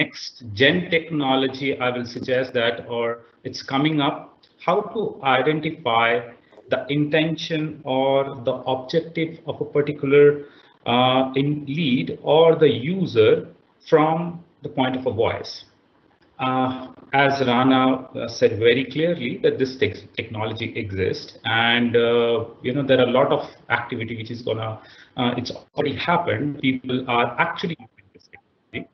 next gen technology, I will suggest that, or it's coming up, how to identify the intention or the objective of a particular lead or the user from the point of a voice. As Rana said very clearly, that this technology exists, and there are a lot of activity which is gonna, it's already happened. People are actually using this technology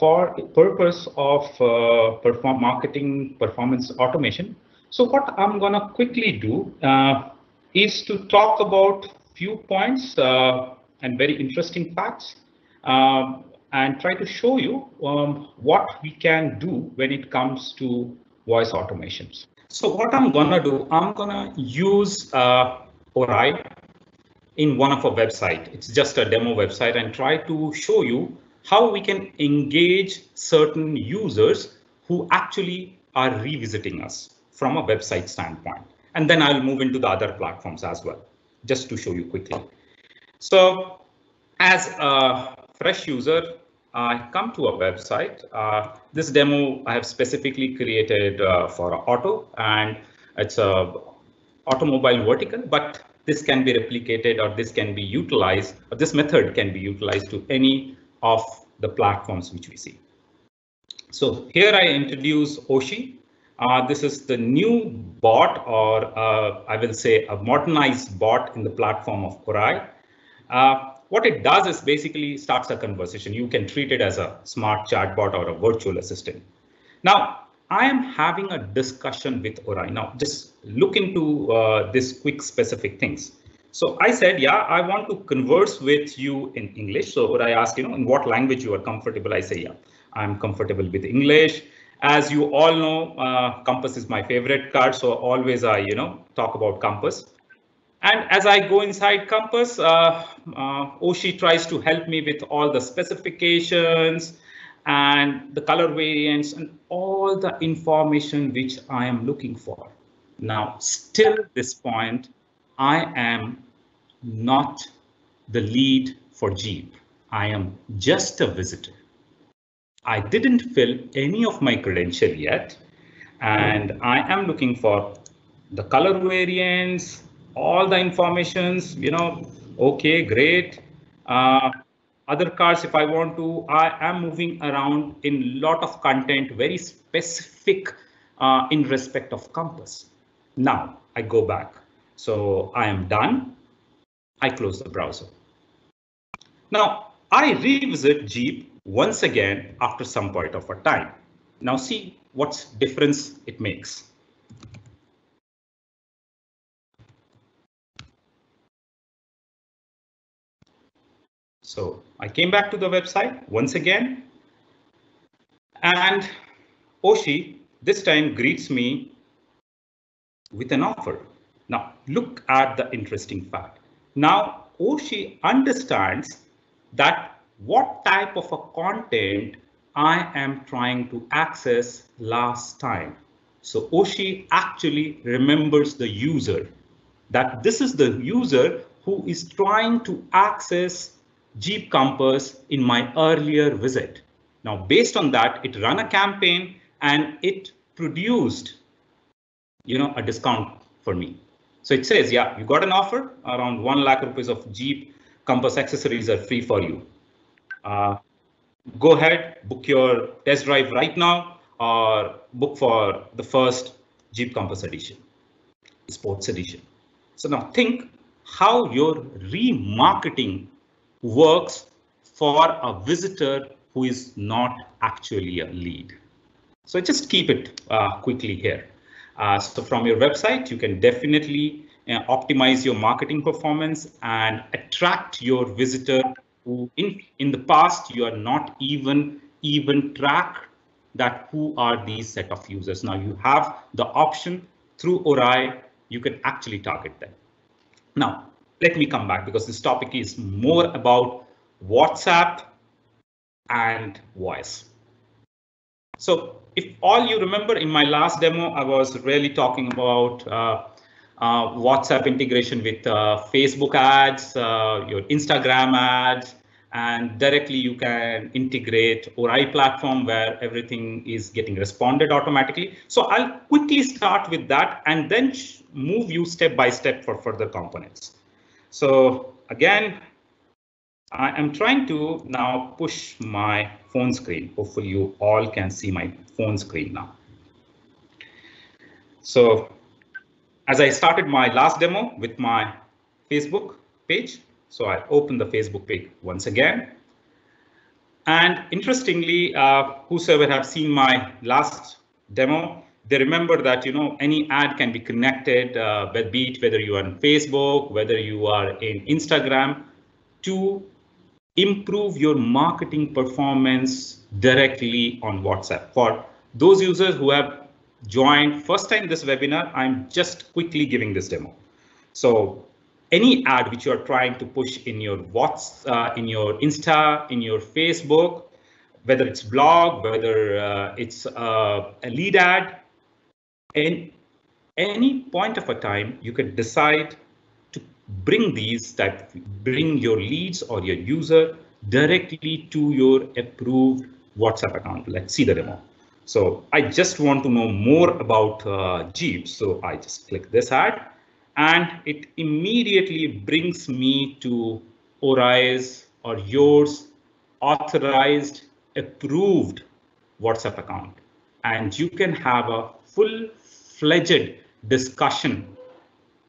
for the purpose of marketing performance automation. So what I'm gonna quickly do is to talk about few points and very interesting facts, and try to show you what we can do when it comes to voice automations. So what I'm gonna do, I'm gonna use ORAI in one of our website. It's just a demo website, and try to show you how we can engage certain users who actually are revisiting us from a website standpoint. And then I'll move into the other platforms as well, just to show you quickly. So as a fresh user, come to a website. This demo I have specifically created for auto, and it's a automobile vertical, but this can be replicated, or this can be utilized, or this method can be utilized to any of the platforms which we see. So here I introduce Oshi. This is the new bot, or I will say a modernized bot in the platform of ORAI. What it does is basically starts a conversation. You can treat it as a smart chatbot or a virtual assistant. Now, I am having a discussion with ORAI. Now, just look into this quick specific things. So I said, yeah, I want to converse with you in English. So ORAI asked, in what language you are comfortable? I say, yeah, I'm comfortable with English. As you all know, Compass is my favorite card, so always I, talk about Compass. And as I go inside Compass, Oshi tries to help me with all the specifications and the color variants and all the information which I am looking for. Now, still at this point, I am not the lead for Jeep. I am just a visitor. I didn't fill any of my credential yet, and I am looking for the color variants, all the informations, okay, great. Other cars, if I want to, I am moving around in lot of content, very specific in respect of Compass. Now I go back. So I am done. I close the browser. Now I revisit Jeep once again after some point of a time. Now see what difference it makes. So I came back to the website once again, and Oshi this time greets me with an offer. Now look at the interesting fact. Now Oshi understands that what type of a content I am trying to access last time. So Oshi actually remembers the user, that this is the user who is trying to access Jeep Compass in my earlier visit. Now, based on that, it ran a campaign and it produced, a discount for me. So it says, yeah, you got an offer, around 1 lakh rupees of Jeep Compass accessories are free for you. Go ahead, book your test drive right now, or book for the first Jeep Compass edition, sports edition. So now think how your remarketing works for a visitor who is not actually a lead. So just keep it quickly here. So from your website, you can definitely optimize your marketing performance and attract your visitor who in the past you are not even track that who are these set of users. Now you have the option through ORAI, you can actually target them. Now let me come back, because this topic is more about WhatsApp and voice. So if all you remember, in my last demo, I was really talking about WhatsApp integration with Facebook ads, your Instagram ads, and directly you can integrate ORAI platform where everything is getting responded automatically. So I'll quickly start with that and then move you step by step for further components. So again, I am trying to now push my phone screen. Hopefully you all can see my phone screen now. So as I started my last demo with my Facebook page, so I open the Facebook page once again. And interestingly, whosoever have seen my last demo, they remember that, you know, any ad can be connected, be it whether you are on Facebook, whether you are in Instagram, to improve your marketing performance directly on WhatsApp. For those users who have joined first time this webinar, I'm just quickly giving this demo. So any ad which you are trying to push in your WhatsApp, in your Insta, in your Facebook, whether it's blog, whether it's a lead ad, in any point of a time, you could decide to bring your leads or your user directly to your approved WhatsApp account. Let's see the demo. So I just want to know more about Jeep. So I just click this ad and it immediately brings me to ORAI's or yours authorized, approved WhatsApp account. And you can have a full-fledged discussion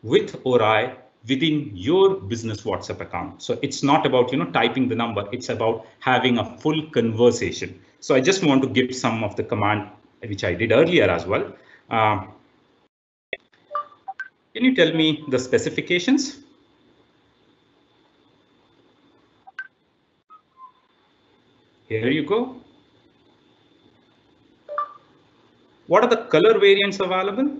with ORAI within your business WhatsApp account. So it's not about, you know, typing the number. It's about having a full conversation. So I just want to give some of the command which I did earlier as well. Can you tell me the specifications? Here you go. What are the color variants available?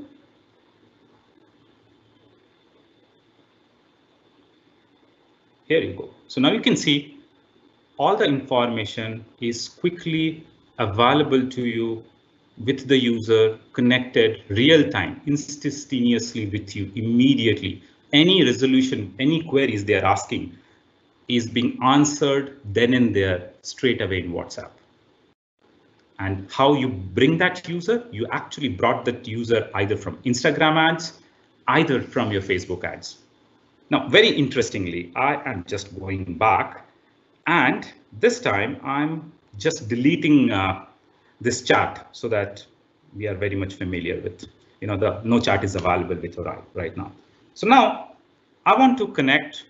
Here you go. So now you can see all the information is quickly available to you with the user, connected real time, instantaneously with you immediately. Any resolution, any queries they are asking is being answered then and there straight away in WhatsApp. And how you bring that user, you actually brought that user either from Instagram ads, either from your Facebook ads. Now, very interestingly, I am just going back, and this time I'm just deleting this chat so that we are very much familiar with, you know, the no chat is available with ORAI right now. So now I want to connect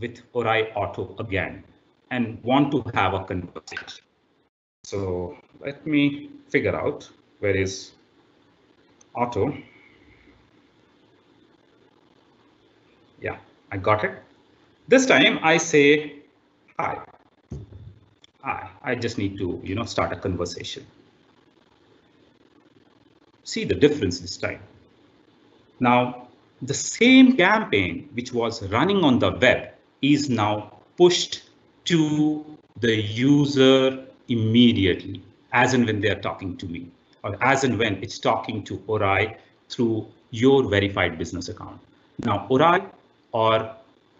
with ORAI Auto again and want to have a conversation. So let me figure out where is Auto. Yeah, I got it. This time I say, hi. I just need to, you know, start a conversation. See the difference this time. Now, the same campaign which was running on the web is now pushed to the user immediately, as and when they are talking to me, or as and when it's talking to ORAI through your verified business account. Now, ORAI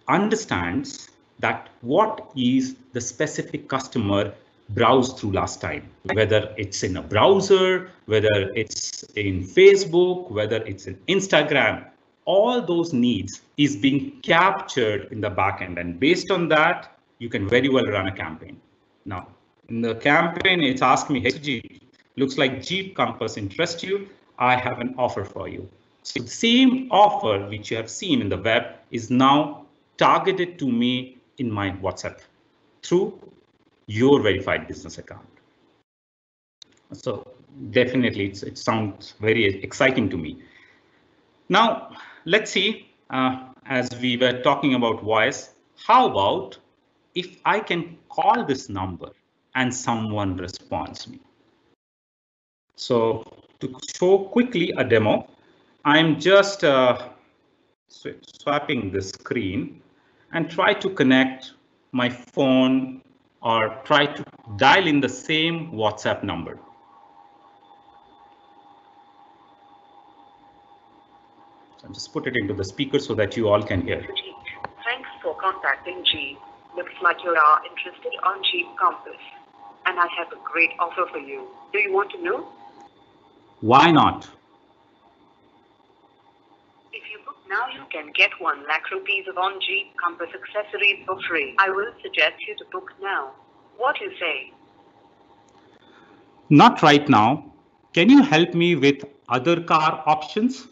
understands that what is the specific customer browsed through last time, whether it's in a browser, whether it's in Facebook, whether it's in Instagram, all those needs is being captured in the backend. And based on that, you can very well run a campaign. Now, in the campaign, it's asked me, hey, Jeep, looks like Jeep Compass interests you. I have an offer for you. So the same offer which you have seen in the web is now targeted to me in my WhatsApp through your verified business account. So definitely it sounds very exciting to me. Now, let's see, as we were talking about voice, how about if I can call this number and someone responds me? So to show quickly a demo, I'm just swapping the screen and try to connect my phone or try to dial in the same WhatsApp number. I'll just put it into the speaker so that you all can hear. Thanks for contacting Jeep. looks like you are interested on Jeep Compass, and I have a great offer for you. Do you want to know? Why not? If you book now, you can get 1 lakh rupees of on Jeep Compass accessories for free. I will suggest you to book now. What do you say? Not right now. Can you help me with other car options?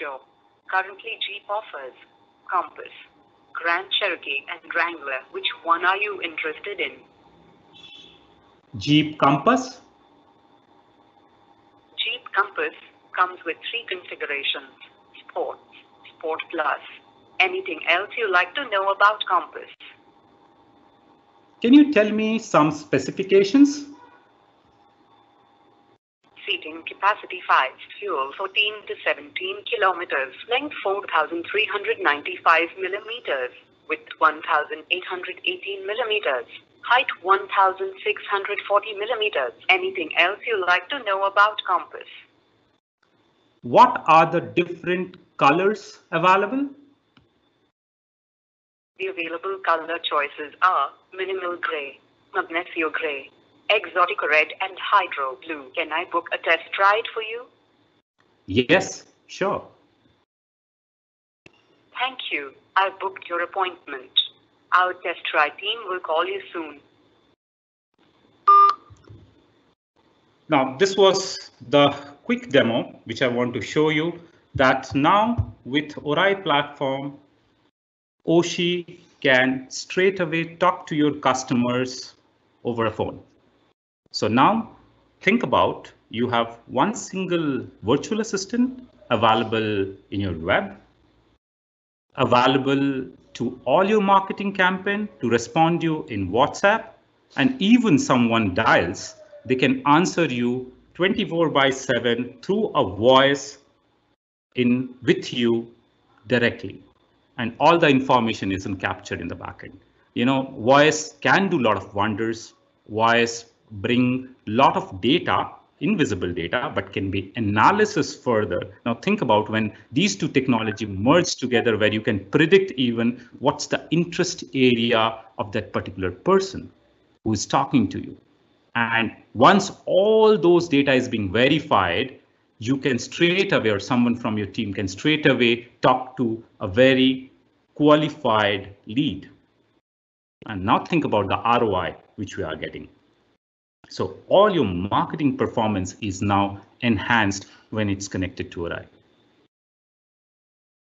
Sure. Currently, Jeep offers Compass, Grand Cherokee and Wrangler. Which one are you interested in? Jeep Compass. Jeep Compass comes with 3 configurations: Sport, Sport Plus. Anything else you like to know about Compass? Can you tell me some specifications? Seating capacity 5, fuel 14 to 17 kilometers, length 4,395 millimeters, width 1,818 millimeters, height 1,640 millimeters. Anything else you like to know about Compass? What are the different colors available? The available color choices are minimal gray, magnesio gray, exotic red and hydro blue. Can I book a test ride for you? Yes, sure. Thank you. I've booked your appointment. Our test ride team will call you soon. Now, this was the quick demo which I want to show you, that now with ORAI platform, Oshi can straight away talk to your customers over a phone. So now think about, you have one single virtual assistant available in your web, available to all your marketing campaign to respond to you in WhatsApp, and even someone dials, they can answer you 24/7 through a voice in with you directly. And all the information isn't captured in the backend. You know, voice can do a lot of wonders. Voice bring a lot of data, invisible data, but can be analysis further. Now think about when these two technology merge together, where you can predict even what's the interest area of that particular person who is talking to you. And once all those data is being verified, you can straight away, or someone from your team can straight away talk to a very qualified lead. And now think about the ROI which we are getting. So all your marketing performance is now enhanced when it's connected to ORAI.